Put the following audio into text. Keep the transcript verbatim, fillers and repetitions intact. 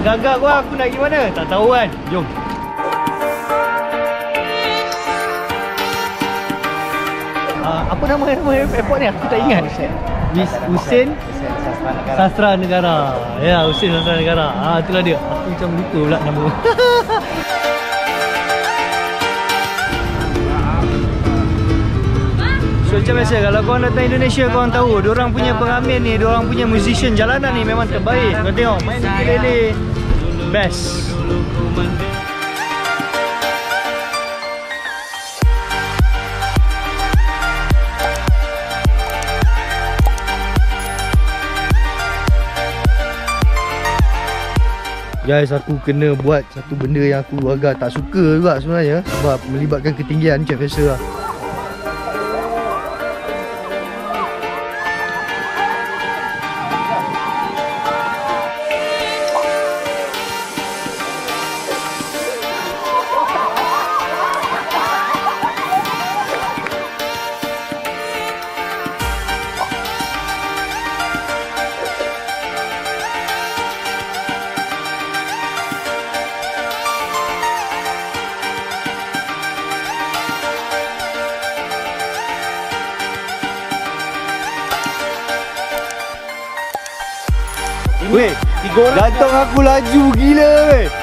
agak-agak gua aku nak pergi mana? Tak tahu kan? Jom. Uh, apa nama nama airport ni? Aku tak ingat. Hussein Sastra Negara. Ya, Hussein Sastra Negara. Ah, itulah dia. Aku macam lupa pula nama. So macam biasa, kalau korang datang Indonesia, korang tahu diorang punya pengamen ni, diorang punya musician jalanan ni memang terbaik. Kau tengok, main ukulele best. Guys, aku kena buat satu benda yang aku agak tak suka juga sebenarnya, sebab melibatkan ketinggian macam biasa lah. Weh, gantung aku laju gila weh.